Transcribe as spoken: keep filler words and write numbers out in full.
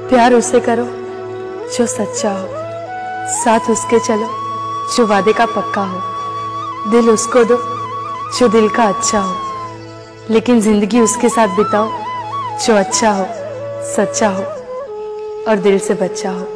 प्यार उसे करो जो सच्चा हो, साथ उसके चलो जो वादे का पक्का हो, दिल उसको दो जो दिल का अच्छा हो, लेकिन जिंदगी उसके साथ बिताओ जो अच्छा हो, सच्चा हो और दिल से बच्चा हो।